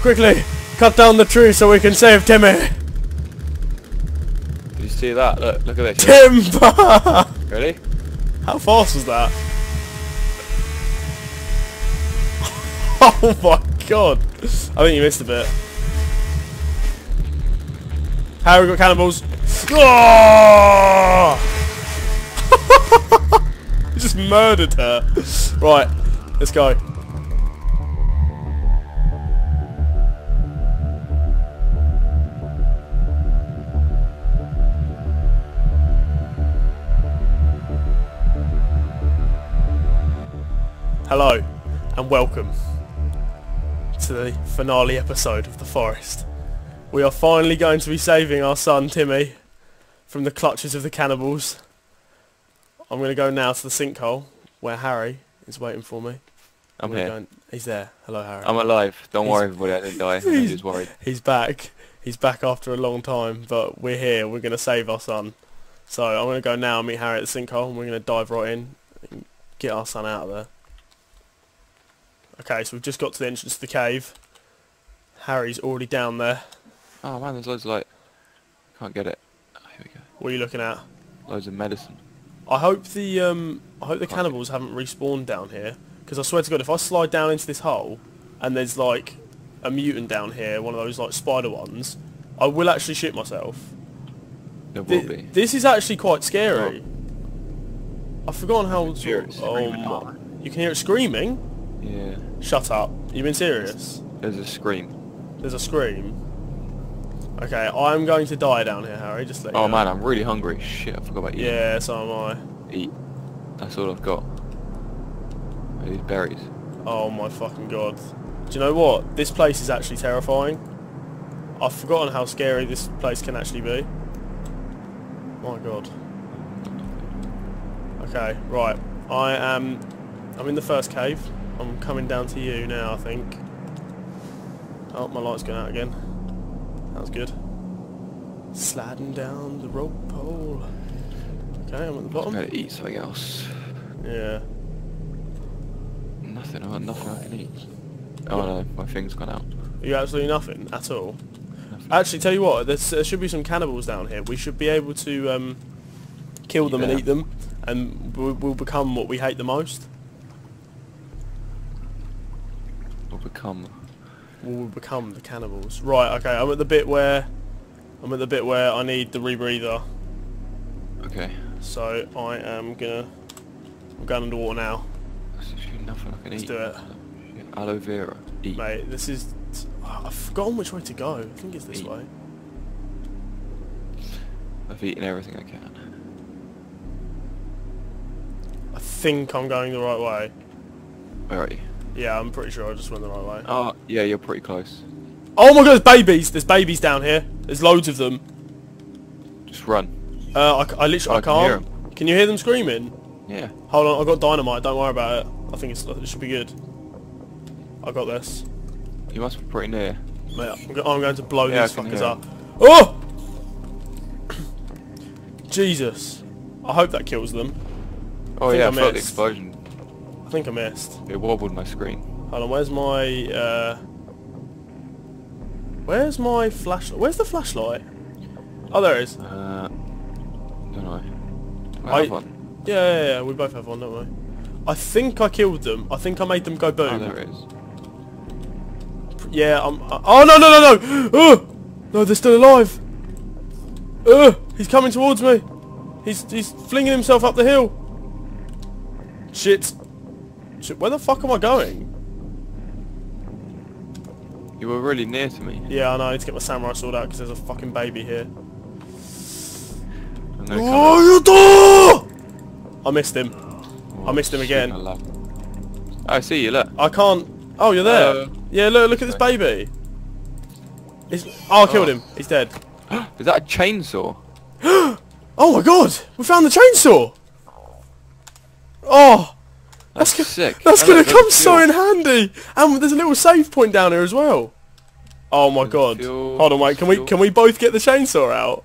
Quickly, cut down the tree so we can save Timmy. Did you see that? Look, look at this. Timber! Really? How fast was that? Oh my god. I think you missed a bit. Harry, we got cannibals. Oh! He just murdered her. Right, let's go. Hello, and welcome to the finale episode of The Forest. We are finally going to be saving our son, Timmy, from the clutches of the cannibals. I'm going to go now to the sinkhole, where Harry is waiting for me. I'm here. He's there. Hello, Harry. I'm alive. Don't worry, everybody, I didn't die. I'm just worried. He's back. He's back after a long time, but we're here. We're going to save our son. So I'm going to go now and meet Harry at the sinkhole, and we're going to dive right in and get our son out of there. Okay, so we've just got to the entrance to the cave. Harry's already down there. Oh man, there's loads of light. Can't get it. Oh, here we go. What are you looking at? Loads of medicine. I hope the cannibals haven't respawned down here, because I swear to God, if I slide down into this hole and there's like a mutant down here, one of those like spider ones, I will actually shit myself. There will be. This is actually quite scary. Oh. I've forgotten how. Oh my! You can hear it screaming. Yeah. Shut up. You been serious? There's a scream. There's a scream? Okay, I'm going to die down here, Harry. Just let you know. Oh man, I'm really hungry. Shit, I forgot about you. Yeah, so am I. Eat. That's all I've got. These berries. Oh my fucking god. Do you know what? This place is actually terrifying. I've forgotten how scary this place can actually be. My god. Okay, right. I'm in the first cave. I'm coming down to you now, I think. Oh, my light's gone out again. That was good. Sliding down the rope pole. Okay, I'm at the bottom. I'm gonna eat something else. Yeah. Nothing. I've got nothing I can eat. Oh no, my thing's gone out. You absolutely nothing at all. Nothing. Actually, tell you what, there should be some cannibals down here. We should be able to kill them and eat them, and we'll become what we hate the most. We'll become the cannibals. Right, okay, I'm at the bit where I need the rebreather. Okay. So I'm going underwater now. Nothing I can eat. Let's do it. Aloe vera. Eat. Mate, this is... I've forgotten which way to go. I think it's this way. I've eaten everything I can. I think I'm going the right way. Where are you? Yeah, I'm pretty sure I just went the right way. Oh, yeah, you're pretty close. Oh my god, there's babies! There's babies down here. There's loads of them. Just run. I literally can't. Can you hear them screaming? Yeah. Hold on, I've got dynamite, don't worry about it. I think it should be good. I got this. You must be pretty near. Mate, I'm going to blow these fuckers up. Oh! Jesus. I hope that kills them. Oh yeah, I felt the explosion. I think I missed. It wobbled my screen. Hold on, where's my flashlight? Where's the flashlight? Oh, there it is. Don't know. I have one. Yeah, we both have one, don't we? I think I killed them. I think I made them go boom. Oh, there it is. Yeah, oh, no! Oh! No, they're still alive! Oh! He's coming towards me! He's flinging himself up the hill! Shit! Where the fuck am I going? You were really near to me. Yeah, I know. I need to get my samurai sword out because there's a fucking baby here. Oh, you do! I missed him. Oh, I missed him again. I see you, look. I can't... Oh, you're there. Yeah, look at this baby. Oh, I killed him. He's dead. Is that a chainsaw? Oh my god! We found the chainsaw! Oh! That's sick. That's going to come so in handy. And there's a little save point down here as well. Oh my god. Hold on, wait. Can we both get the chainsaw out?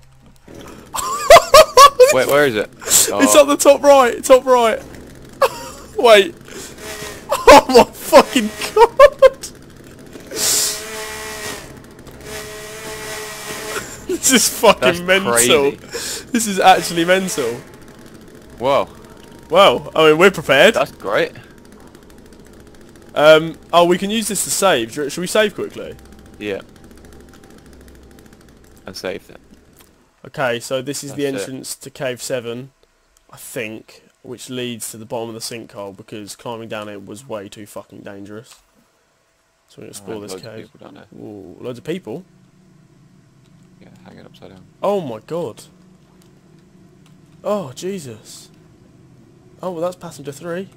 Wait, where is it? Oh. It's up the top right. Top right. Wait. Oh my fucking god. This is fucking mental. Crazy. This is actually mental. Whoa. Well, I mean, we're prepared. That's great. Oh, we can use this to save. Should we save quickly? Yeah. And save then. Okay, so this is the entrance to Cave 7, I think, which leads to the bottom of the sinkhole because climbing down it was way too fucking dangerous. So we're going to explore this cave. Ooh, loads of people? Yeah, hanging upside down. Oh my god. Oh, Jesus. Oh, well, that's passenger 3.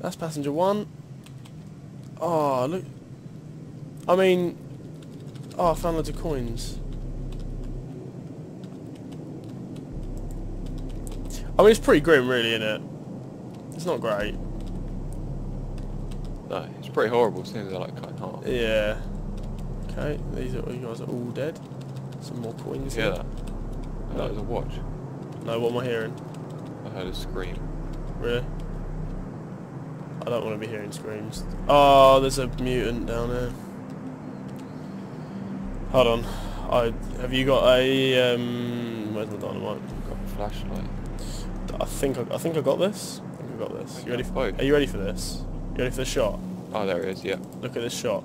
That's passenger 1. Oh, look. I mean... Oh, I found loads of coins. I mean, it's pretty grim, really, isn't it? It's not great. No, it's pretty horrible, seeing as they're like kind of hard. Yeah. Okay, these are, you guys are all dead. Some more coins here. Yeah. That was a watch. No, what am I hearing? I heard a scream. Really? I don't want to be hearing screams. Oh, there's a mutant down there. Hold on. Have you got a where's my dynamite? I've got a flashlight. I think I got this. I think I got this. You ready? Are you ready for this? You ready for the shot? Oh, there it is. Yeah. Look at this shot.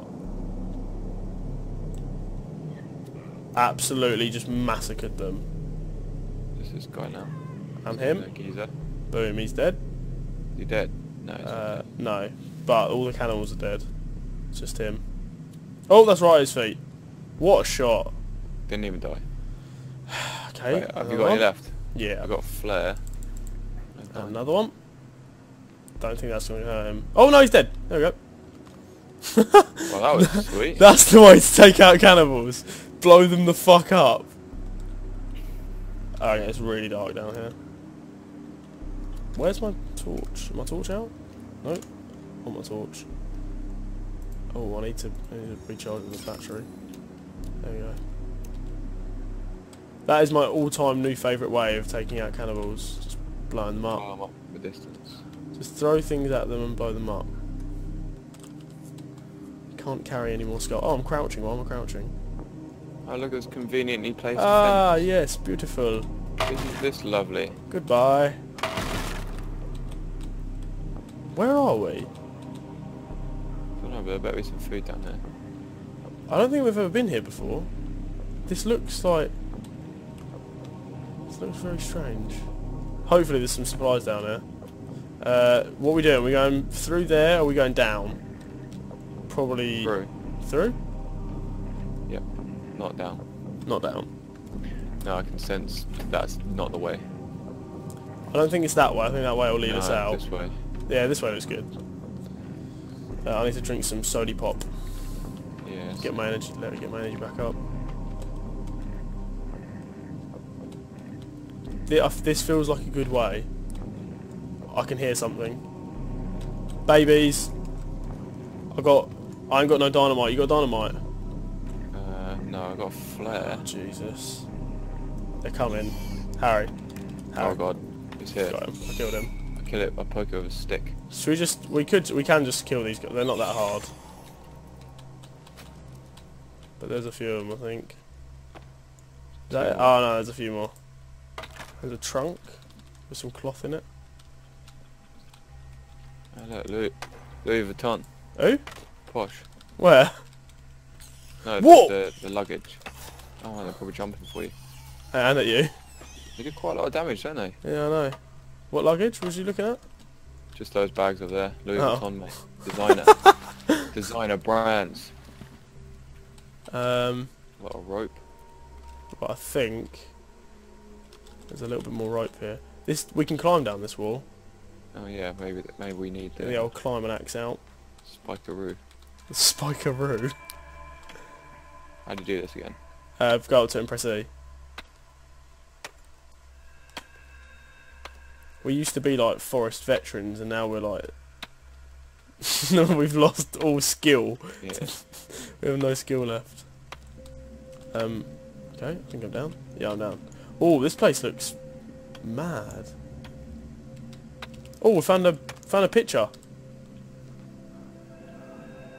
Absolutely just massacred them. This is guy now. And him. Boom. He's dead. Is he dead? No. He's not dead. No. But all the cannibals are dead. It's just him. Oh, that's right at his feet. What a shot. Didn't even die. Okay. Wait, have you got any left? Yeah. I've got a flare. And another one. Don't think that's going to hurt him. Oh no, he's dead. There we go. Well, that was sweet. That's the way to take out cannibals. Blow them the fuck up. Okay, it's really dark down here. Where's my torch? My torch out? No. Not my torch. Oh, I need to recharge this battery. There we go. That is my all-time new favourite way of taking out cannibals. Just blowing them up. Blow them up from a distance. Just throw things at them and blow them up. Can't carry any more skulls. Oh, I'm crouching. Why am I crouching? Oh, look, it's conveniently placed. Ah, yes, beautiful. Isn't this lovely? Goodbye. Where are we? I don't know, but there better be some food down there. I don't think we've ever been here before. This looks like... This looks very strange. Hopefully there's some supplies down there. What are we doing? Are we going through there or are we going down? Probably... Through. Through? Yep. Not down. Not down. No, I can sense that's not the way. I don't think it's that way. I think that way will lead us out. This way. Yeah, this way looks good. I need to drink some sody pop. Yes. Get my energy. Let me get my energy back up. This feels like a good way. I can hear something. Babies. I ain't got no dynamite. You got dynamite? No, I got a flare. Oh, Jesus. They're coming. Harry. Oh God. He's here. Got him. I killed him. I kill it. I poke it with a stick. So we can just kill these guys. They're not that hard. But there's a few of them, I think. Is that it? Oh no, there's a few more. There's a trunk with some cloth in it. Oh, look, Louis Vuitton. Who? Posh. Where? No, the luggage. Oh, they're probably jumping for you. And at you. They do quite a lot of damage, don't they? Yeah, I know. What luggage was you looking at? Just those bags over there. Louis Vuitton, mate. Designer. Designer brands. A lot of rope. But I think there's a little bit more rope here. We can climb down this wall. Oh yeah, maybe we need the old climbing axe out. Spikeroo. Spikeroo. How do you do this again? Go up to it and press E. We used to be like forest veterans, and now we're like no, we've lost all skill. Yeah. We have no skill left. Okay, I think I'm down. Yeah, I'm down. Oh, this place looks mad. Oh, we found a picture.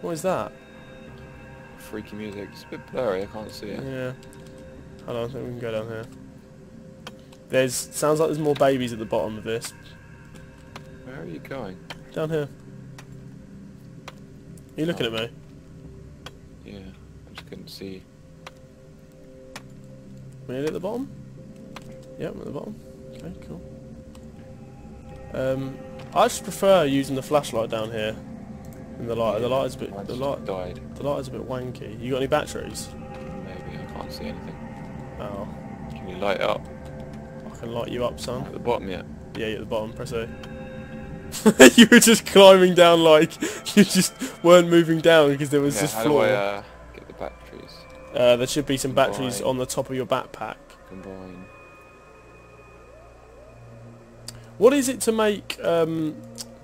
What is that? freaky music. It's a bit blurry, I can't see it. Yeah. Hold on, I think we can go down here. There's... sounds like there's more babies at the bottom of this. Where are you going? Down here. Are you looking at me? Yeah, I just couldn't see. We're nearly at the bottom? Yeah, we're at the bottom. Okay, cool. I just prefer using the flashlight down here. And the light, yeah, the light is a bit wanky. You got any batteries? Maybe, I can't see anything. Oh. Can you light it up? I can light you up, son. At the bottom, yeah? Yeah, you're at the bottom, press A. You were just climbing down like you just weren't moving down because there was this floor. How do I get the batteries? There should be some batteries on the top of your backpack. Combine. What is it to make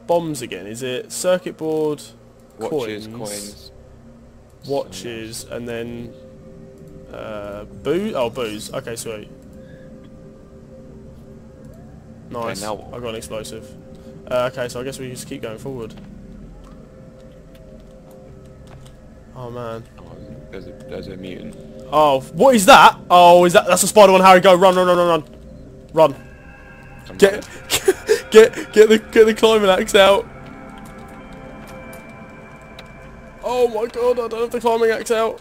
bombs again? Is it circuit board, watches, and then booze? Oh, booze. Okay, sweet. Nice. Okay, now I got an explosive. Okay, so I guess we just keep going forward. Oh man. Oh, there's a mutant. Oh, what is that? Oh, is that? That's a spider one. Harry, go! Run! Run! Run! Run! Run! Run! Get the climbing axe out. Oh my god, I don't have the climbing axe out.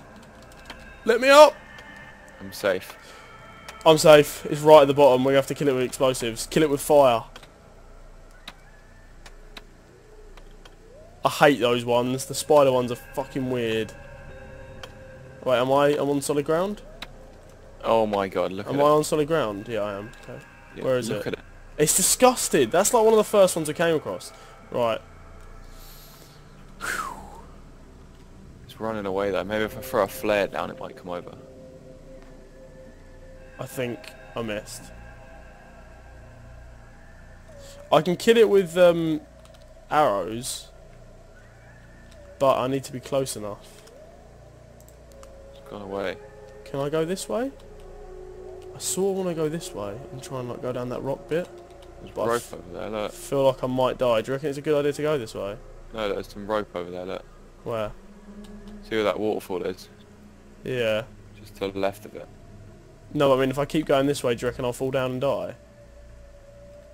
Let me up. I'm safe. I'm safe. It's right at the bottom. We're gonna have to kill it with explosives. Kill it with fire. I hate those ones. The spider ones are fucking weird. Wait, I'm on solid ground? Oh my god, look at it. Am I on solid ground? Yeah, I am. Okay. Yeah, where is it? It's disgusting. That's like one of the first ones I came across. Right. Whew. It's running away though. Maybe if I throw a flare down it might come over. I think I missed. I can kill it with arrows, but I need to be close enough. It's gone away. Can I go this way? I sort of want to go this way and try and like go down that rock bit. There's rope over there, look. I feel like I might die. Do you reckon it's a good idea to go this way? No, there's some rope over there, look. Where? See where that waterfall is? Yeah. Just to the left of it. No, I mean if I keep going this way, do you reckon I'll fall down and die?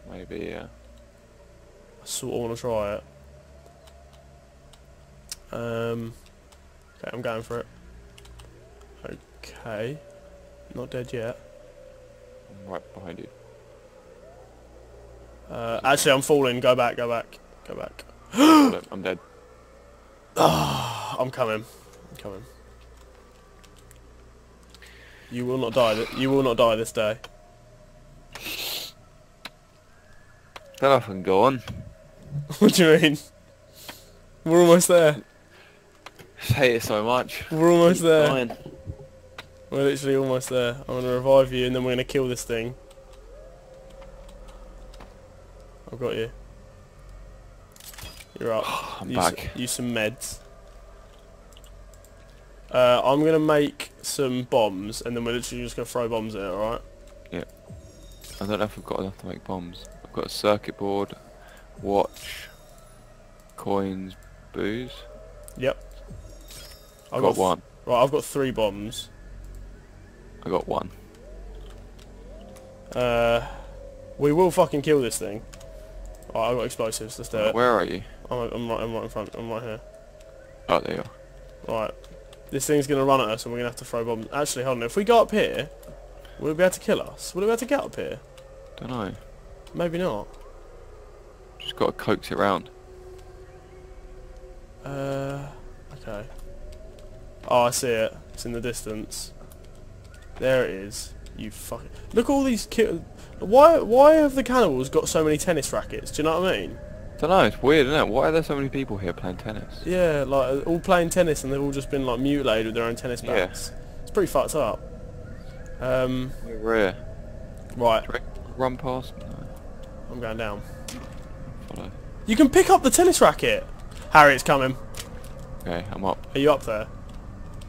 Maybe, yeah. I sort of want to try it. Okay, I'm going for it. Okay. Not dead yet. I'm right behind you. Actually, I'm falling. Go back, go back, go back. I'm dead. I'm coming. I'm coming. You will not die. You will not die this day. Get off and go on. What do you mean? We're almost there. I hate it so much. We're almost there. Dying. We're literally almost there. I'm going to revive you and then we're going to kill this thing. I've got you. You're up. I'm back. Use some meds. I'm going to make some bombs and then we're literally just going to throw bombs at it, alright? Yeah. I don't know if I've got enough to make bombs. I've got a circuit board, watch, coins, booze. Yep. I've got one. Right, I've got 3 bombs. I got 1. We will fucking kill this thing. Alright, I've got explosives, let's do it. Where are you? I'm right in front, I'm right here. Oh, there you are. Alright. This thing's gonna run at us and we're gonna have to throw bombs. Actually, hold on, if we go up here, will it be able to kill us? Will it be able to get up here? Dunno. Maybe not. Just gotta coax it round. Okay. Oh, I see it. It's in the distance. There it is. You fucking... Look at all these kids. Why have the cannibals got so many tennis rackets? Do you know what I mean? I don't know. It's weird, isn't it? Why are there so many people here playing tennis? Yeah, like, all playing tennis and they've all just been, like, mutilated with their own tennis bats. Yeah. It's pretty fucked up. We're here. Right. Run past? No. I'm going down. Follow. You can pick up the tennis racket! Harry, it's coming. Okay, I'm up. Are you up there?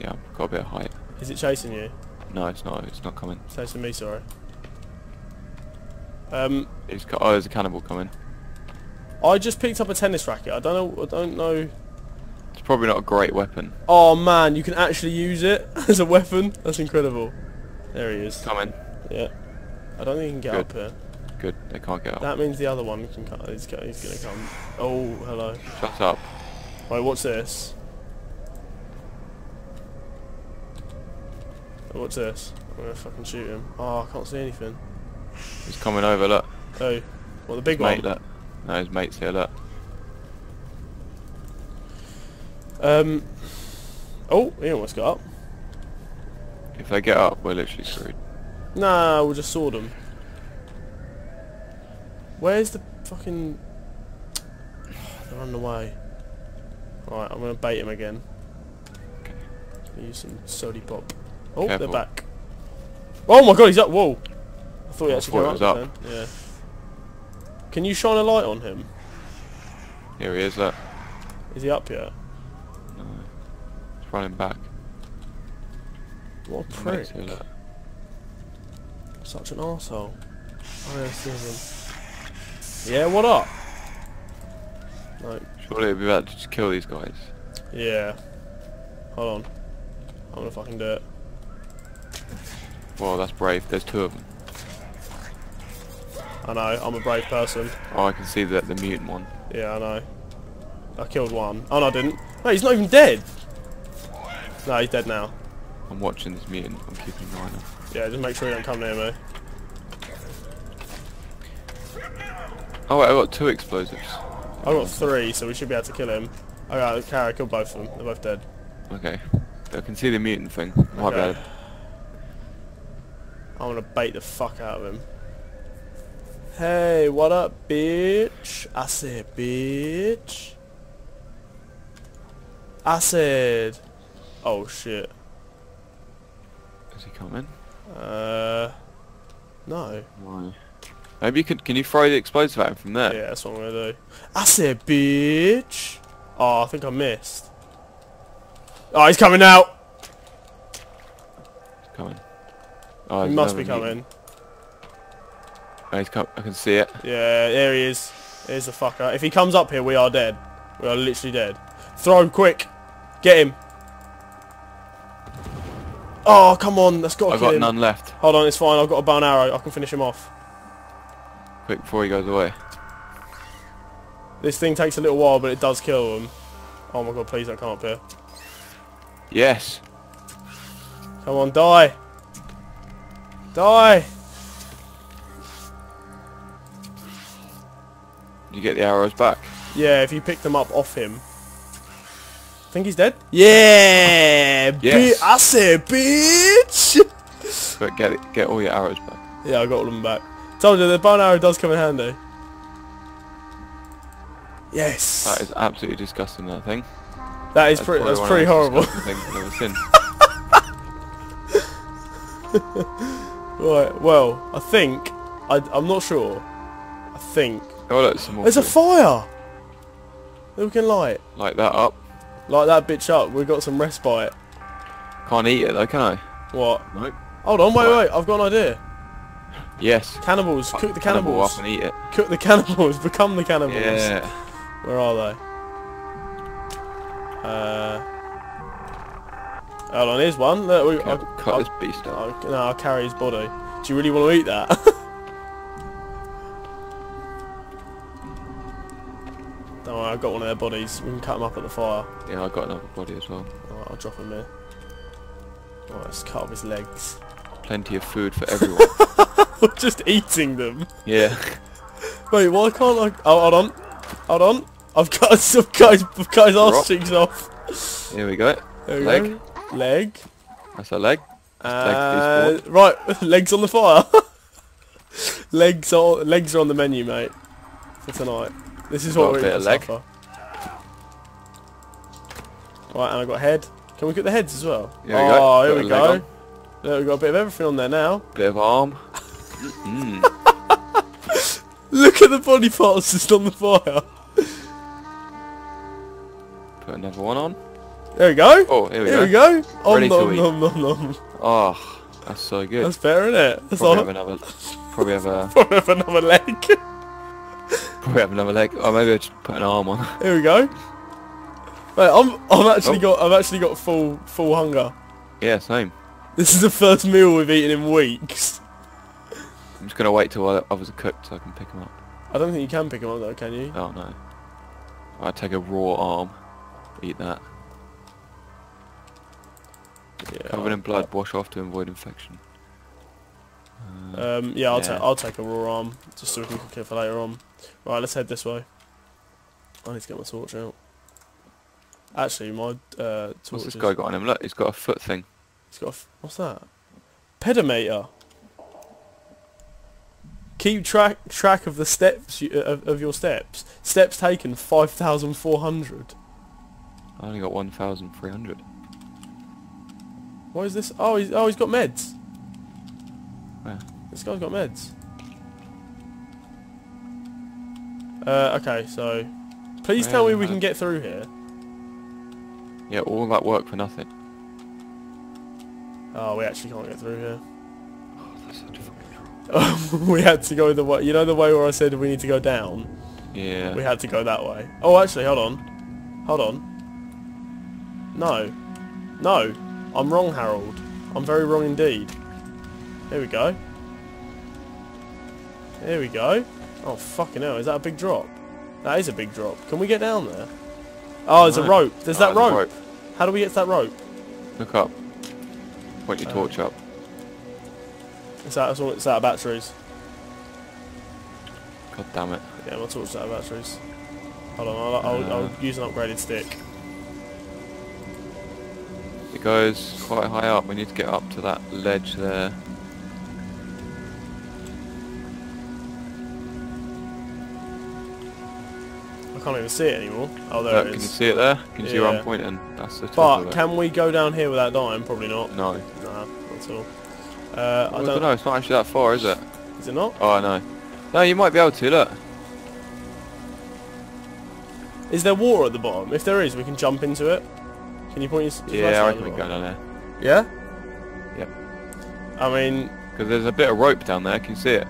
Yeah, I've got a bit of height. Is it chasing you? No, it's not. It's not coming. It's chasing me, sorry. Oh, there's a cannibal coming. I just picked up a tennis racket. I don't know. It's probably not a great weapon. Oh man, you can actually use it as a weapon? That's incredible. There he is. Come in. Yeah. I don't think he can get up here. Good, they can't get up. That means the other one can come. He's gonna come. Oh, hello. Shut up. Wait, what's this? What's this? I'm gonna fucking shoot him. Oh, I can't see anything. He's coming over, look. Oh. What, the big one? Mate, look. No, his mate's here, look. Oh, he almost got up. If they get up, we're literally screwed. Nah, we'll just sword them. Where's the fucking... They're on the way. Alright, I'm gonna bait him again. Okay. Use some sody pop. Oh, careful. They're back. Oh my god, he's up! Whoa! I thought he actually came up. Then. Yeah. Can you shine a light on him? Here he is, look. Is he up yet? No. He's running back. What a prick. Such an arsehole. Oh, yeah, I see him. Yeah, what up? No. Surely it'd be better to just kill these guys. Yeah. Hold on. I'm gonna fucking do it. Well, that's brave. There's two of them. I know, I'm a brave person. Oh, I can see that the mutant one. Yeah, I know. I killed one. Oh, no, I didn't. No, he's not even dead. No, he's dead now. I'm watching this mutant. I'm keeping an eye on him. Yeah, just make sure you don't come near me. Oh, wait, I got two explosives. I got three, so we should be able to kill him. Okay, I killed both of them. They're both dead. Okay. I can see the mutant thing. Might be able. I'm gonna bait the fuck out of him. Hey, what up, bitch? I said, bitch. I said... Oh, shit. Is he coming? No. Why? Maybe you could... Can you throw the explosive at him from there? Yeah, that's what I'm gonna do. I said, bitch. Oh, I think I missed. Oh, he's coming out! He's coming. Oh, he must be coming. Oh, he's come. I can see it. Yeah, there he is. There's the fucker. If he comes up here, we are dead. We are literally dead. Throw him quick. Get him. Oh, come on. That's got to kill him. I've got none left. Hold on, it's fine. I've got a bow and arrow. I can finish him off. Quick before he goes away. This thing takes a little while, but it does kill him. Oh my god, please don't come up here. Yes. Come on, die. Die! You get the arrows back? Yeah, if you pick them up off him. I think he's dead? Yeah! Yes. I said, bitch! But get all your arrows back. Yeah, I got all of them back. Told you, the bow and arrow does come in handy. Yes! That is absolutely disgusting, that thing. That's pretty horrible. I've never seen. Right, well, I think... I'm not sure. I think... Oh, look, some more. There's a fire! Then we can light. Light that up. Light that bitch up. We've got some respite. Can't eat it though, can I? What? Nope. Hold on, wait. I've got an idea. Yes. Cannibals. Cook the cannibals. Cannibal up and eat it. Cook the cannibals. Become the cannibals. Yeah. Where are they? Hold on, here's one. Look, I'll cut this beast out. No, I'll carry his body. Do you really want to eat that? Don't worry, I've got one of their bodies. We can cut them up at the fire. Yeah, I've got another body as well. Alright, I'll drop him here. Alright, let's cut up his legs. Plenty of food for everyone. We're just eating them. Yeah. Wait, why can't I... Oh, hold on. Hold on. I've cut his arse cheeks off. Here we go. There we go. Leg. That's a leg. Right, legs on the fire. legs are on the menu, mate. For tonight. This is what we're going to suffer. Right, and I've got head. Can we get the heads as well? Oh, here we go. There, we've got a bit of everything on there now. Bit of arm. Look at the body parts just on the fire. Put another one on. There we go. Oh, here we go. Nom nom nom nom. Oh, that's so good. That's fair, isn't it? That's probably have another leg. Probably have another leg. Oh, maybe I should put an arm on. Here we go. Mate, I've actually got full hunger. Yeah, same. This is the first meal we've eaten in weeks. I'm just gonna wait till others are cooked so I can pick them up. I don't think you can pick them up though, can you? Oh no. I'd take a raw arm. Eat that. Yeah, covered in blood, wash off to avoid infection. Yeah, I'll take a raw arm just so we can cook it for later on. Right, let's head this way. I need to get my torch out. Actually, my torch. What's this guy got on him? Look, he's got a foot thing. He's got a what's that? Pedometer. Keep track of the steps of your steps. Steps taken 5,400. I only got 1,300. What is this? Oh, he's got meds. Where? This guy's got meds. Okay, so please tell me we can get through here. Yeah, all that work for nothing. Oh, we actually can't get through here. Oh, that's such a fucking trouble. We had to go the way, you know the way where I said we need to go down? Yeah. We had to go that way. Oh, actually, hold on. Hold on. No. No. I'm wrong, Harold. I'm very wrong indeed. Here we go. Here we go. Oh, fucking hell. Is that a big drop? That is a big drop. Can we get down there? Oh, there's a rope. There's that rope. How do we get to that rope? Look up. Point your torch up. It's out of batteries. God damn it. Yeah, my torch's out of batteries. Hold on, I'll use an upgraded stick. It goes quite high up. We need to get up to that ledge there. I can't even see it anymore. Oh, there it is. Can you see it there? Can you see where I'm pointing? That's the top of it. Can we go down here without dying? Probably not. No. Nah, not at all. I don't know. It's not actually that far, is it? Is it not? Oh, no. No, you might be able to, look. Is there water at the bottom? If there is, we can jump into it. Can you point your... Yeah, I reckon we can go down there. Yeah? Yep. I mean... Because there's a bit of rope down there. Can you see it?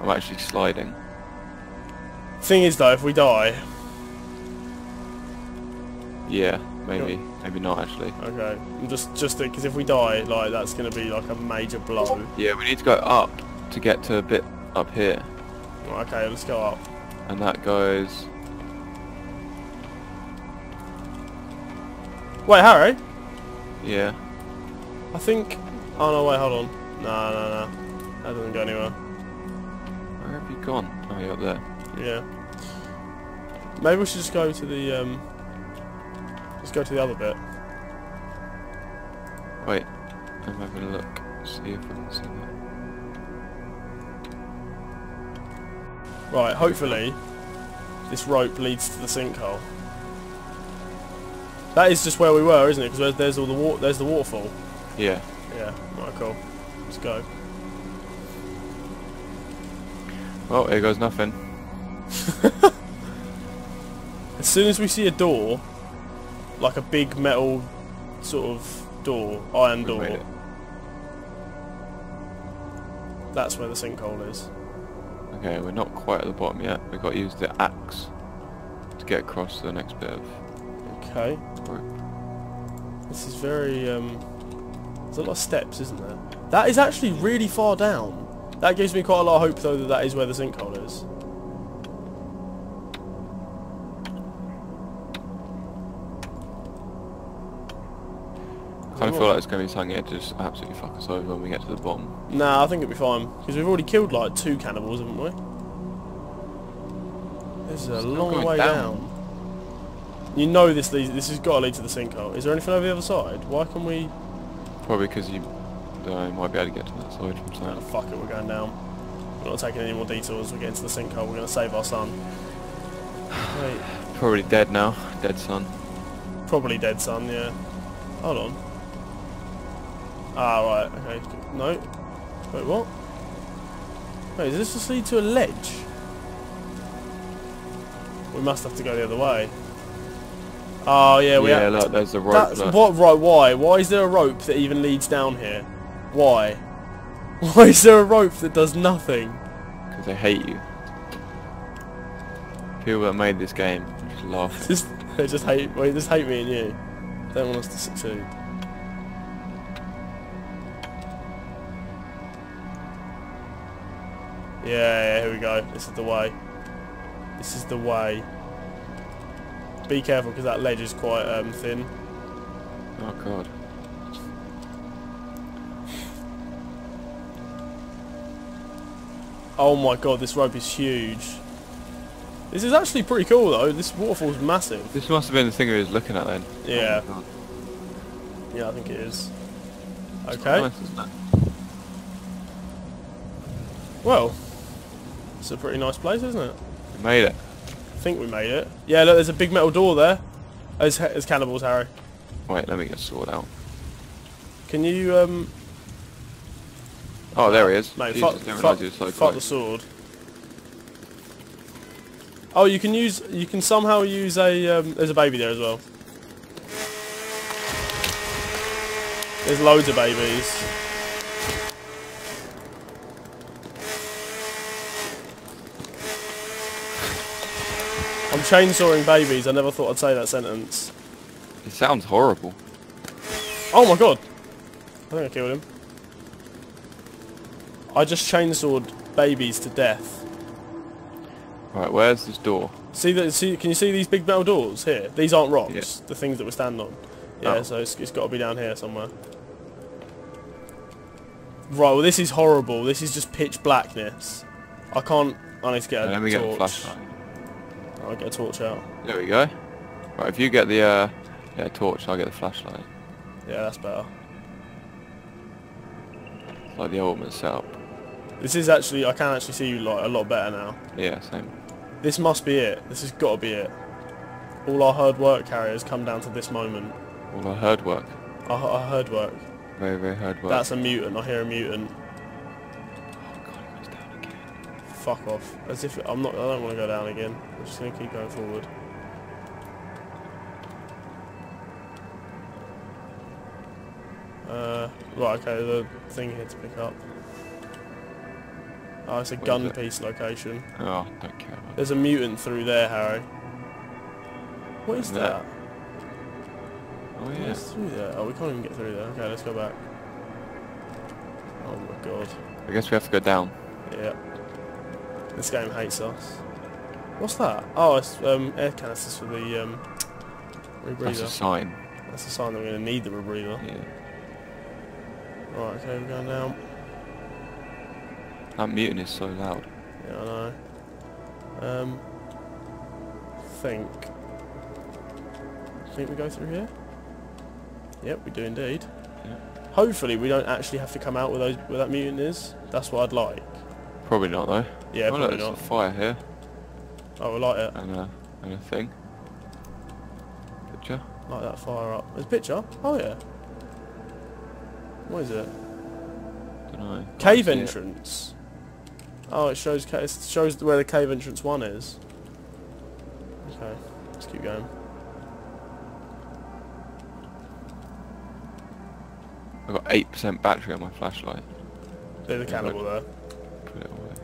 I'm actually sliding. Thing is though, if we die... Yeah, maybe. Maybe not actually. Okay. Just because if we die, like, that's going to be like a major blow. Yeah, we need to go up to get to a bit up here. Okay, let's go up. And that goes... Wait, Harry? Yeah? I think... Oh no, wait, hold on. No, no, no. That doesn't go anywhere. Where have you gone? Oh, you're up there. Yeah. Maybe we should just go to the other bit. Wait, I'm having a look. See if I can see that. Right, hopefully this rope leads to the sinkhole. That is just where we were, isn't it? Because there's all the there's the waterfall. Yeah. Yeah. Right, cool. Let's go. Well, here goes nothing. As soon as we see a door, like a big metal sort of door, iron door, that's where the sinkhole is. Okay, we're not quite at the bottom yet. We've got to use the axe to get across to the next bit of... Okay. Rope. This is very... there's a lot of steps, isn't there? That is actually really far down. That gives me quite a lot of hope though that that is where the sinkhole is. I kind of feel like it's going to be something that'll just absolutely fuck us over when we get to the bottom. Nah, I think it'll be fine. Because we've already killed like 2 cannibals, haven't we? This is a long way down. You know this leads, this has got to lead to the sinkhole. Is there anything over the other side? Why can we... Probably because you, you might be able to get to that side from somewhere. Nah, fuck it, we're going down. We're not taking any more detours. We're getting to the sinkhole. We're going to save our son. Wait. Probably dead now. Dead son. Probably dead son, yeah. Hold on. Ah, right, okay, no. Wait, what? Wait, does this just lead to a ledge? We must have to go the other way. Oh, yeah, we have... Yeah, look, there's a rope. That's, what, right, why? Why is there a rope that even leads down here? Why? Why is there a rope that does nothing? Because they hate you. People that made this game just laughing. They just hate me and you. They don't want us to succeed. Yeah, here we go. This is the way. This is the way. Be careful because that ledge is quite thin. Oh god. Oh my god, this rope is huge. This is actually pretty cool though. This waterfall's massive. This must have been the thing he was looking at then. Yeah. Oh yeah, I think it is. Okay. It's quite nice, isn't it? Well, it's a pretty nice place, isn't it? We made it. I think we made it. Yeah, look, there's a big metal door there. There's cannibals, Harry. Wait, let me get a sword out. Can you, Oh, there he is. Mate, fuck the sword. Oh, you can somehow use a, there's a baby there as well. There's loads of babies. I'm chainsawing babies, I never thought I'd say that sentence. It sounds horrible. Oh my god! I think I killed him. I just chainsawed babies to death. Right, where's this door? Can you see these big metal doors here? These aren't rocks, the things that we're standing on. Yeah, oh. So it's got to be down here somewhere. Right, well this is horrible. This is just pitch blackness. I need to get a torch. Let me get a flashlight. I'll get a torch out. There we go. Right, if you get the torch, I'll get the flashlight. Yeah, that's better. It's like the ultimate setup. This is actually, I can actually see you like a lot better now. Yeah, same. This must be it. This has got to be it. All our hard work, Harry, has come down to this moment. All our hard work? Our hard work. Very, very hard work. That's a mutant. I hear a mutant. Oh god, it goes down again. Fuck off. As if, I don't want to go down again. I'm just going to keep going forward. Right, okay, the thing here to pick up. Oh, it's a gun piece location. Oh, don't care. There's a mutant through there, Harry. What is that? Oh yeah. What's through there? Oh, we can't even get through there. Okay, let's go back. Oh my god. I guess we have to go down. Yeah. This game hates us. What's that? Oh, it's air canisters for the rebreather. That's a sign. That's a sign that we're going to need the rebreather. Yeah. Right, okay, we're going down. That mutant is so loud. Yeah, I know. I think we go through here? Yep, we do indeed. Yeah. Hopefully we don't actually have to come out where that mutant is. That's what I'd like. Probably not though. Yeah, probably not. There's a fire here. Oh, we'll light it. And a thing. Picture. Light that fire up. There's a picture? Oh yeah. What is it? Dunno. Cave entrance. Oh, it shows where the cave entrance one is. Okay, let's keep going. I've got 8% battery on my flashlight. There's a cannibal there. Put it away.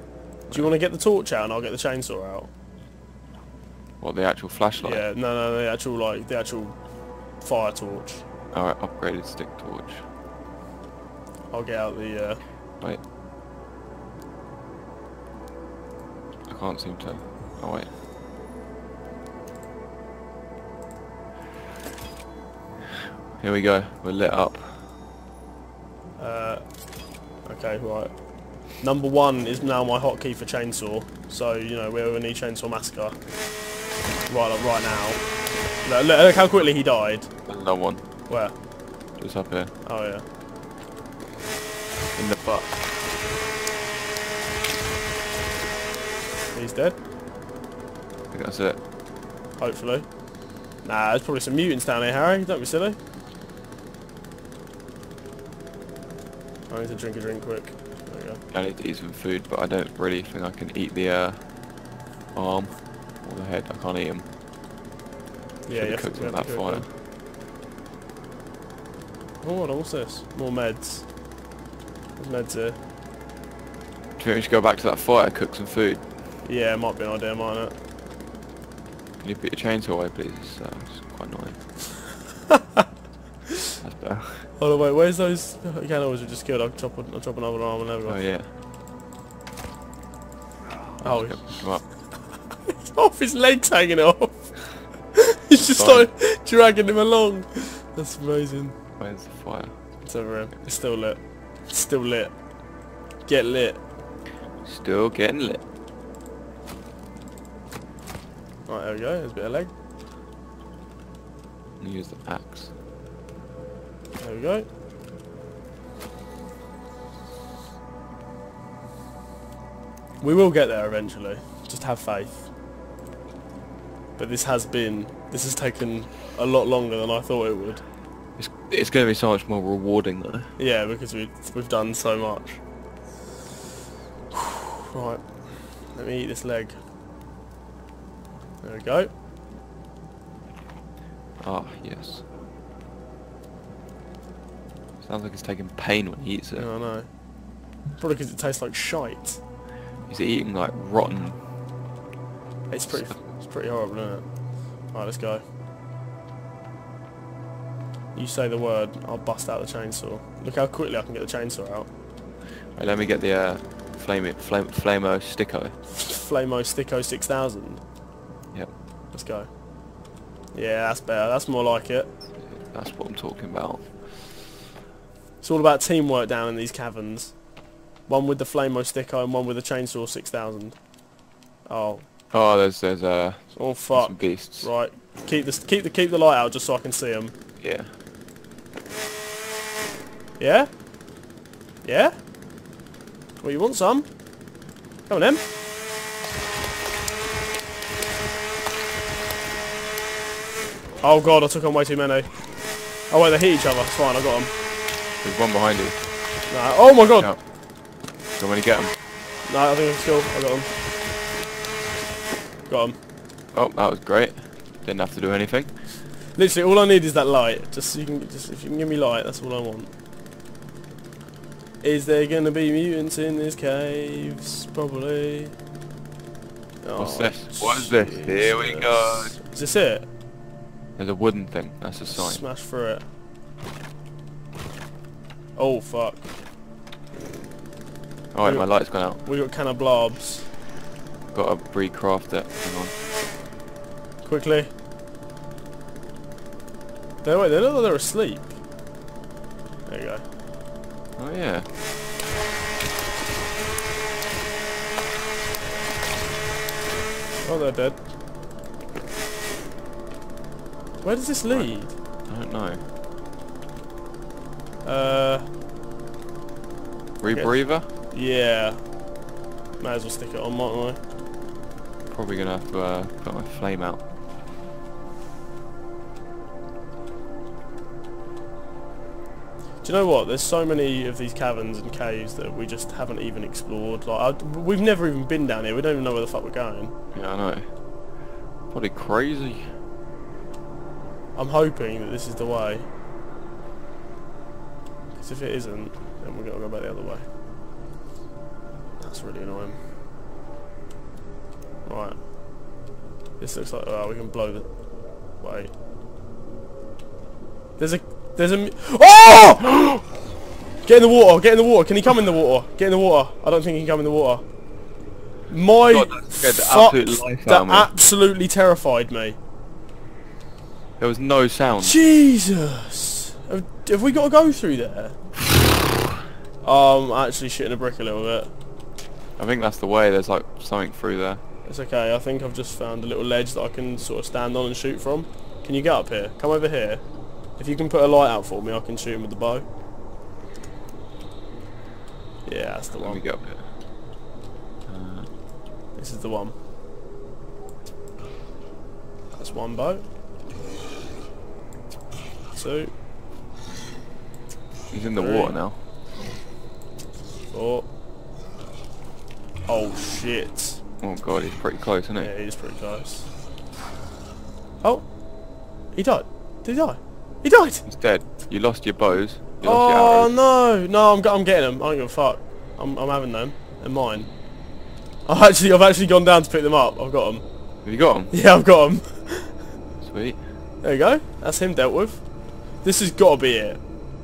Do you want to get the torch out and I'll get the chainsaw out? What, the actual flashlight? Yeah, no, the actual fire torch. Alright, upgraded stick torch. I'll get out the... Wait. I can't seem to... Oh wait. Here we go, we're lit up. Okay, right. Number one is now my hotkey for chainsaw. So, you know, we're in a chainsaw massacre. Right up right now. Look how quickly he died. Another one. Where? Just up here. Oh yeah. In the butt. He's dead? I think that's it. Hopefully. Nah, there's probably some mutants down here, Harry. Don't be silly. I need to drink a drink quick. There we go. I need to eat some food, but I don't really think I can eat the arm or the head. I can't eat them. Yeah, you cooked them at that fire. Oh, what's this? More meds. Meds here. Do you think we should go back to that fire, cook some food? Yeah, it might be an idea, mightn't it? Can you put your chainsaw away, please? It's quite annoying. That's better. Hold on, wait, where's those? You can't always just killed. I'll chop another arm and everyone. Oh, yeah. Oh, he's off, his leg's hanging off. He's just like dragging him along. That's amazing. Where's the fire? It's over here. It's still lit. It's still lit. Get lit. Still getting lit. Right, there we go. There's a bit of leg. I'm gonna use the axe. There we go. We will get there eventually. Just have faith. But this has taken a lot longer than I thought it would. It's going to be so much more rewarding though. Yeah, because we've done so much. Right. Let me eat this leg. There we go. Ah, yes. Sounds like it's taking pain when he eats it. Oh, I know. Probably because it tastes like shite. He's eating like rotten. It's pretty horrible, isn't it? Alright, let's go. You say the word, I'll bust out the chainsaw. Look how quickly I can get the chainsaw out. Right, let me get the Flamo Sticko. Flamo Sticko 6000? Yep. Let's go. Yeah, that's better. That's more like it. That's what I'm talking about. It's all about teamwork down in these caverns. One with the Flamo Sticko and one with the Chainsaw 6000. Oh. Oh, there's oh fuck. Some beasts. Right, keep the light out just so I can see them. Yeah. Yeah. Yeah. Well, you want some? Come on, then. Oh god, I took on way too many. Oh wait, they hit each other. It's fine, I got them. There's one behind you. Nah. Oh my god. No. Do you want me to get him? No, I think I'm still. I got him. Got him. Oh, that was great. Didn't have to do anything. Literally, all I need is that light. If you can give me light, that's all I want. Is there gonna be mutants in these caves? Probably. Oh, what's this? What is this? Jesus. Here we go. Is this it? There's a wooden thing. That's a sign. Smash through it. Oh fuck. All right, my light's gone out. We got can of blobs. Gotta recraft it. Hang on. Quickly. They wait. They look like they're asleep. There you go. Oh yeah. Oh, they're dead. Where does this lead? I don't know. Rebreather. Yeah. Might as well stick it on, mightn't I? Probably gonna have to put my flame out. Do you know what? There's so many of these caverns and caves that we just haven't even explored. Like we've never even been down here. We don't even know where the fuck we're going. Yeah, I know. Bloody crazy. I'm hoping that this is the way. Because if it isn't, then we're gonna go back the other way. That's really annoying. Right. This looks like we can blow the. Wait. There's a. Oh! Get in the water. Get in the water. Can he come in the water? Get in the water. I don't think he can come in the wawater. My God, that absolutely terrified me. There was no sound. Jesus. Have we got to go through there? I'm actually shitting a brick a little bit. I think that's the way. There's like something through there. It's okay. I think I've just found a little ledge that I can sort of stand on and shoot from. Can you get up here? Come over here. If you can put a light out for me, I can shoot him with the bow. Yeah, that's the one. Let me get up here. This is the one. That's one bow. Two. He's in the water now. Four. Oh shit. Oh god, he's pretty close, isn't he? Yeah, he's pretty close. Oh! He died. Did he die? He died! He's dead. You lost your bows. You lost your arrows. No, I'm getting them. I don't give a fuck. I'm having them. They're mine. I've actually gone down to pick them up. I've got them. Have you got them? Yeah, I've got them. Sweet. There you go. That's him dealt with. This has got to be it.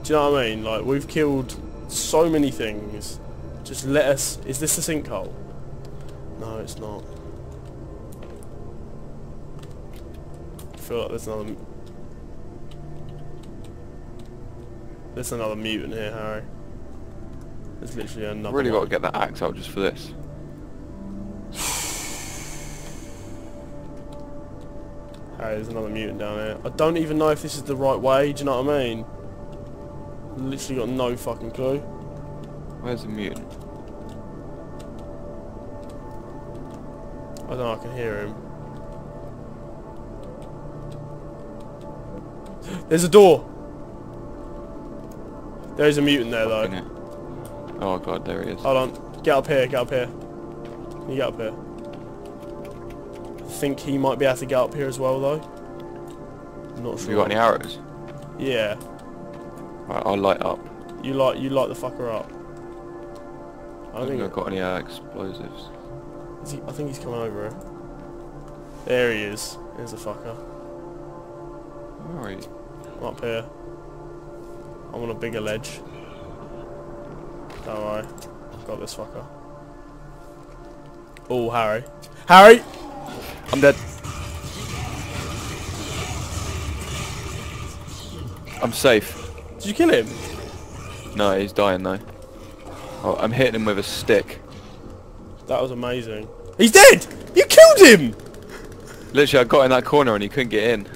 Do you know what I mean? Like, we've killed so many things. Just let us... Is this a sinkhole? No, it's not. I feel like there's another... There's another mutant here, Harry. There's literally another one. Really got to get that axe out just for this. Harry, there's another mutant down here. I don't even know if this is the right way, do you know what I mean? Literally got no fucking clue. Where's the mutant? I don't know, I can hear him. There's a door! There is a mutant there though. Oh god, there he is. Hold on, get up here, get up here. Can you get up here? I think he might be able to get up here as well though. I'm not sure. You got any arrows? Yeah. Right, I'll light up. You light the fucker up. I don't think I've got any explosives. I think he's coming over here. There he is. There's the fucker. Where are you? I'm up here. I'm on a bigger ledge. Don't worry. I've got this fucker. Oh, Harry. Harry! I'm dead. I'm safe. Did you kill him? No, he's dying though. Oh, I'm hitting him with a stick. That was amazing. He's dead! You killed him! Literally, I got in that corner and he couldn't get in.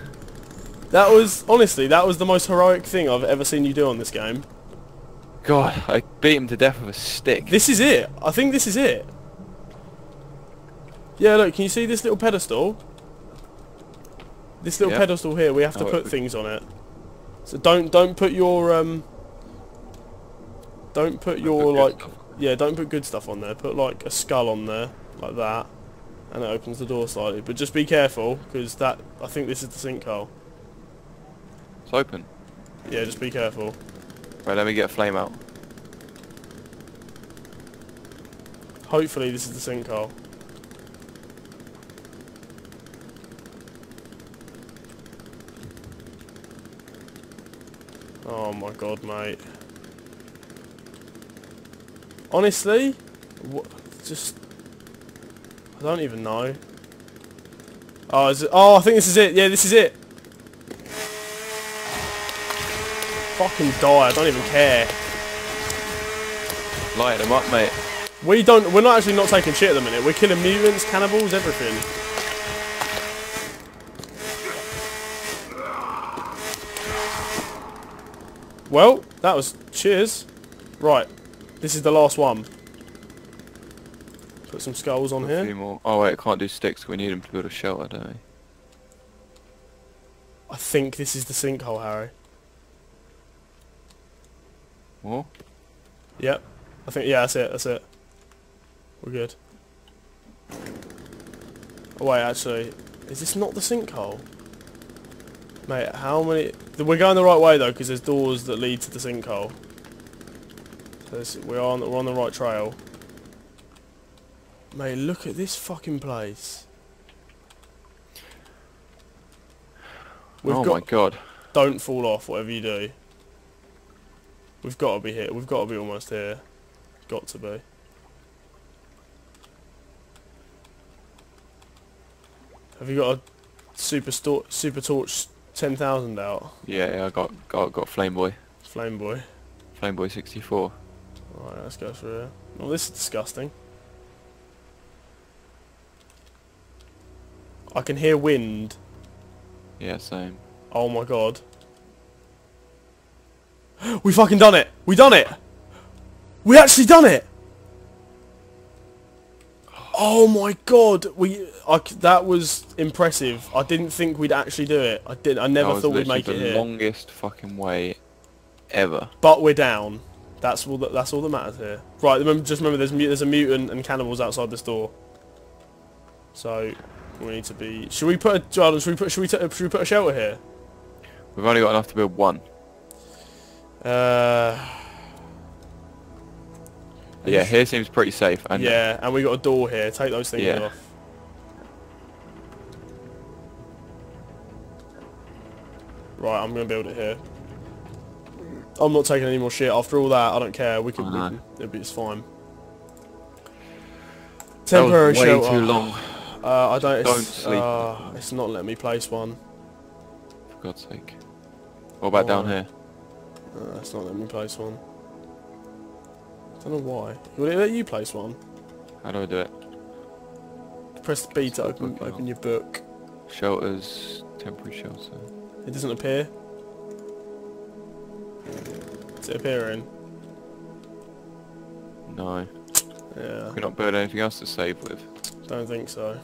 That was, honestly, that was the most heroic thing I've ever seen you do on this game. God, I beat him to death with a stick. This is it. I think this is it. Yeah, look, can you see this little pedestal? This little pedestal here, we have to put things on it. So don't put your don't put good stuff on there. Put like a skull on there, like that, and it opens the door slightly. But just be careful, because that, I think this is the sinkhole. It's open. Yeah, just be careful. Right, let me get a flame out. Hopefully this is the sinkhole. Oh my god, mate. Honestly, what? Just... I don't even know. Oh, is it? Oh, I think this is it. Yeah, this is it. Fucking die. I don't even care. Light them up, mate. We don't... We're not actually not taking shit at the minute. We're killing mutants, cannibals, everything. Well, that was... Cheers. Right. This is the last one. Put some skulls on here. A few more. Oh, wait, I can't do sticks. We need them to build a shelter, don't we? I think this is the sinkhole, Harry. More? Yep. I think... Yeah, that's it. That's it. We're good. Oh, wait, actually. Is this not the sinkhole? Mate, how many... We're going the right way though, because there's doors that lead to the sinkhole. So this, we're on the right trail. Mate, look at this fucking place. Oh my god. Don't fall off, whatever you do. We've got to be here. We've got to be almost here. Got to be. Have you got a super torch... 10,000 out. Yeah, yeah, I got Flame Boy. Flame Boy. Flame Boy 64. Alright, let's go through here. Oh, this is disgusting. I can hear wind. Yeah, same. Oh my god. We fucking done it! We done it! We actually done it! Oh my god, that was impressive. I didn't think we'd actually do it. I never thought we'd make it here. The longest fucking way ever. But we're down. That's all that matters here. Right, remember there's a mutant and cannibals outside this door. So we need to be. Should we put a Jordan? Should we put a shelter here? We've only got enough to build one. Yeah, here seems pretty safe. And yeah, and we got a door here. Take those things off. Right, I'm going to build it here. I'm not taking any more shit. After all that, I don't care. We can... Oh, no. It's fine. Temporary shelter. That was way too long. I don't... Don't sleep. It's not letting me place one. For God's sake. What about down here? It's not letting me place one. I don't know why. Will it let you place one? How do I do it? Press B to open your book. Shelters. Temporary shelter. It doesn't appear. Is it appearing? No. Yeah. We're not building anything else to save with. Don't think so.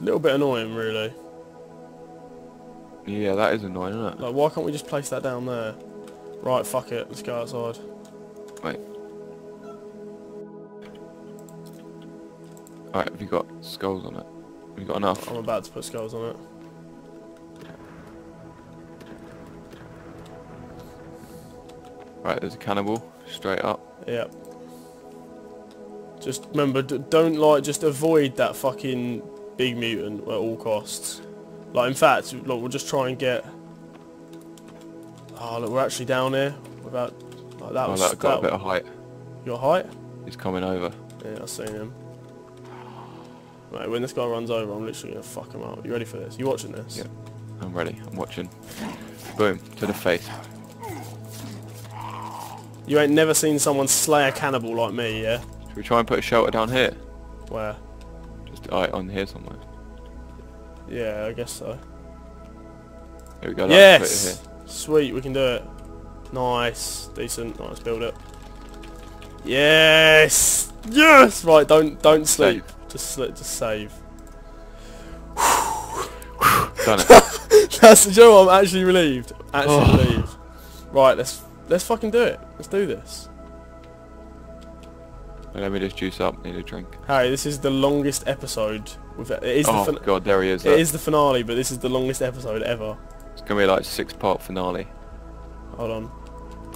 A little bit annoying, really. Yeah, that is annoying, isn't it? Like, why can't we just place that down there? Right, fuck it. Let's go outside. Wait. Alright, have you got skulls on it? Have you got enough? I'm about to put skulls on it. Right, there's a cannibal, straight up. Yep. Just remember, don't just avoid that fucking big mutant at all costs. Like, in fact, look, we'll just try and get... Oh, look, we're actually down here. Without... Like, that that got a bit of height. Your height? He's coming over. Yeah, I've seen him. Right, when this guy runs over, I'm literally going to fuck him up. You ready for this? You watching this? Yeah, I'm ready. I'm watching. Boom, to the face. You ain't never seen someone slay a cannibal like me, yeah? Should we try and put a shelter down here? Where? Just on here somewhere. Yeah, I guess so. Here we go. Yes! Put it here. Sweet, we can do it. Nice. Decent. Right, let's build it. Yes! Yes! Right, don't sleep. Save. Just save. Done it. That's the joke, I'm actually relieved. Actually relieved. Right, let's fucking do it. Let's do this. Let me just juice up. Need a drink. Harry, this is the longest episode. Oh God, there he is. It is the finale, but this is the longest episode ever. It's gonna be like 6-part finale. Hold on.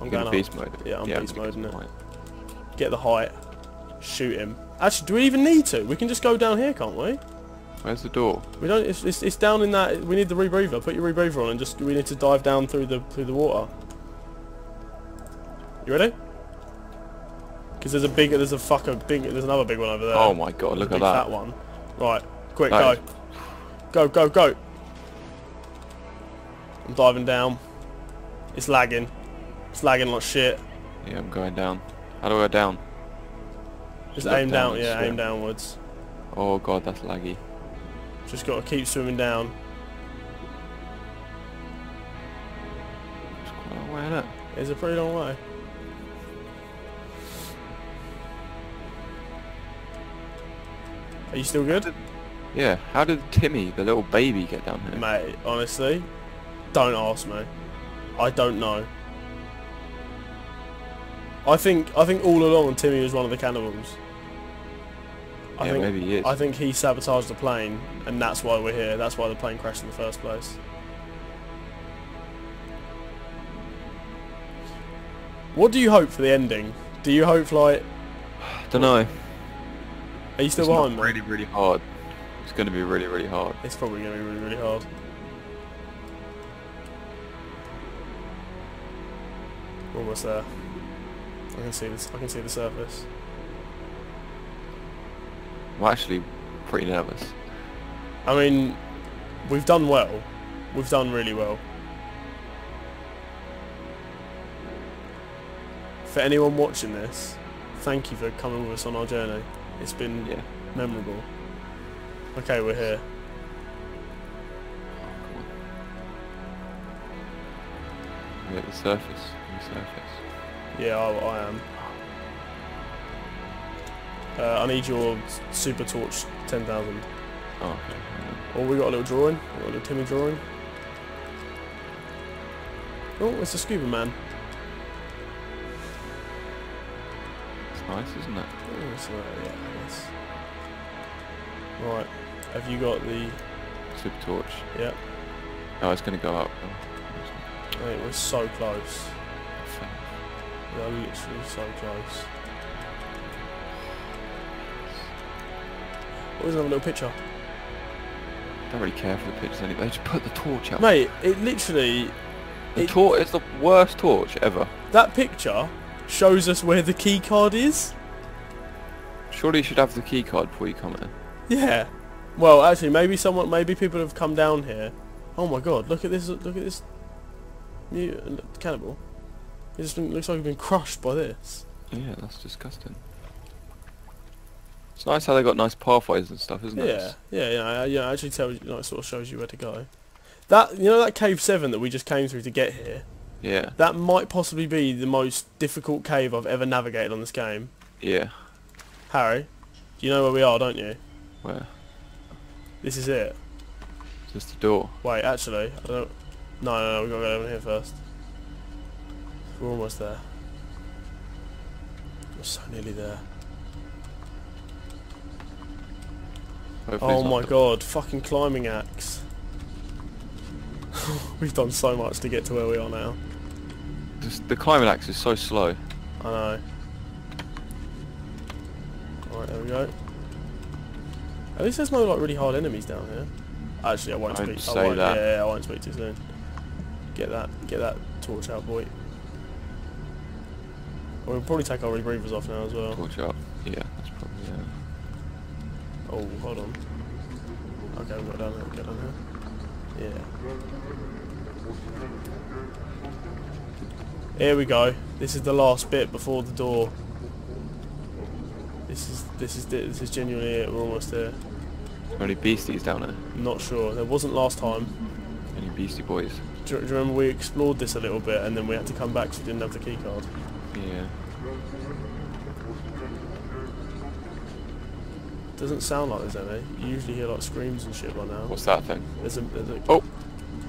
I'm going beast mode. Yeah, I'm beast mode, isn't it? Get the height. Shoot him. Actually, do we even need to? We can just go down here, can't we? Where's the door? We don't. It's down in that. We need the rebreather. Put your rebreather on, and just we need to dive down through the water. You ready? Because there's a big, there's another big one over there. Oh my God, look at that. That one. Right, quick, go. Go, go, go. I'm diving down. It's lagging. It's lagging like shit. Yeah, I'm going down. How do I go down? Just aim down, yeah, aim downwards. Oh God, that's laggy. Just got to keep swimming down. It's quite a long way, isn't it? It's a pretty long way. Are you still good? Yeah, how did Timmy, the little baby, get down here? Mate, honestly, don't ask me. I don't know. I think all along Timmy was one of the cannibals. I think, maybe he is. I think he sabotaged the plane, and that's why we're here. That's why the plane crashed in the first place. What do you hope for the ending? Do you hope, like... Don't know. Are you still behind me? It's really, really hard. It's going to be really, really hard. It's probably going to be really, really hard. We're almost there. I can see this. I can see the surface. I'm actually pretty nervous. I mean, we've done well. We've done really well. For anyone watching this, thank you for coming with us on our journey. It's been memorable. Okay, we're here. We're at the surface. Yeah, I am. I need your super torch 10,000. Oh, okay. Oh, we got a little drawing. We got a little Timmy drawing. Oh, it's a scuba man. Nice, isn't it? Oh, it's like, yeah, nice. Right, have you got the... Super torch? Yep. Oh, it's going to go up. Oh, mate, we're so close. We are literally so close. Always another little picture. Don't really care for the pictures anyway. They just put the torch up. Mate, it literally... It's the worst torch ever. That picture shows us where the key card is. Surely you should have the key card before you come in. Yeah. Well, actually, maybe people have come down here. Oh my god, look at this, mutant cannibal. It just looks like we've been crushed by this. Yeah, that's disgusting. It's nice how they got nice pathways and stuff, isn't it? Yeah, yeah, it actually tells you, like, sort of shows you where to go. That, you know, that cave 7 that we just came through to get here? Yeah. That might possibly be the most difficult cave I've ever navigated on this game. Yeah. Harry, you know where we are, don't you? Where? This is it. Is this the door? Wait, actually, I don't... No, we've got to go over here first. We're almost there. We're so nearly there. Hopefully oh my god, fucking climbing axe. We've done so much to get to where we are now. The climbing axe is so slow. I know. Alright, there we go. At least there's no like really hard enemies down here. Actually, I won't speak. Say I won't, that. Yeah, I won't speak too soon. Get that torch out, boy. We'll probably take our rebreathers off now as well. Torch up. Yeah, that's probably yeah. Oh, hold on. Okay, we've got down there. Get down here. Yeah. Here we go. This is the last bit before the door. This is genuinely it. We're almost there. Are any beasties down there? Not sure. There wasn't last time. Any beastie boys? Do you remember we explored this a little bit and then we had to come back because we didn't have the key card? Yeah. Doesn't sound like there's any. You usually hear like screams and shit right now. What's that thing? There's a oh,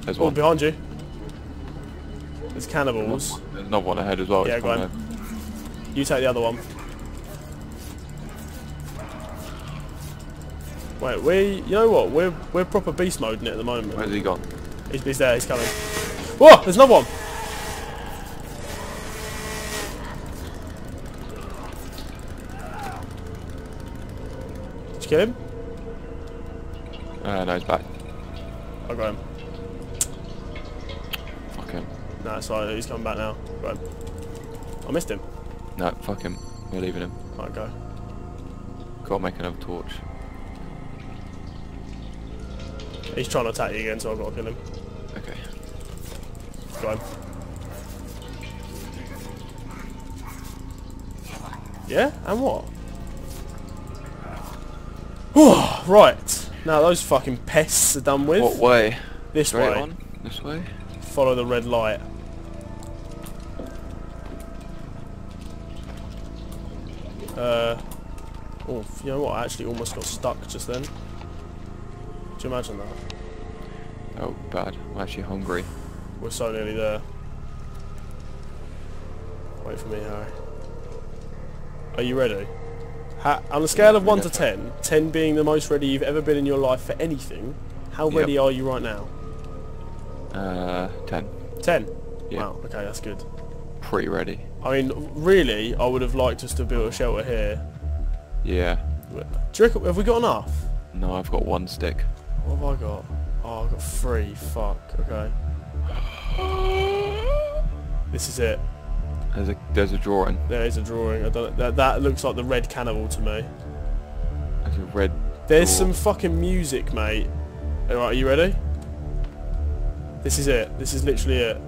there's one behind you. There's cannibals. There's another one ahead as well. Yeah, go on. You take the other one. Wait, you know what? We're proper beast mode in it at the moment. Where's he gone? He's there. He's coming. Whoa! There's another one. Did you kill him? No, he's back. I got him. Fuck him. No, it's alright. He's coming back now. Got him. I missed him. No, fuck him. We're leaving him. Alright, go. Gotta make another torch. He's trying to attack you again, so I've got to kill him. Okay. Go on. Yeah? And what? Right. Now those fucking pests are done with. What way? This way. Straight on? This way? Follow the red light. Oh, you know what? I actually almost got stuck just then. Do you imagine that? Oh, bad. I'm actually hungry. We're so nearly there. Wait for me, Harry. Are you ready? On a scale of 1 to 10, 10 being the most ready you've ever been in your life for anything, how ready are you right now? 10. 10? Yeah. Wow, okay, that's good. Pretty ready. I mean, really, I would have liked us to build a shelter here. Yeah. Do you reckon, have we got enough? No, I've got one stick. What have I got? Oh, I've got 3. Fuck. Okay. This is it. There's a drawing. There is a drawing. I don't. That looks like the red cannibal to me. There's a red. There's some fucking music, mate. All right, are you ready? This is it. This is literally it.